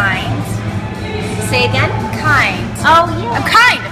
Kind. Say again. Kind. Oh yeah. I'm kind.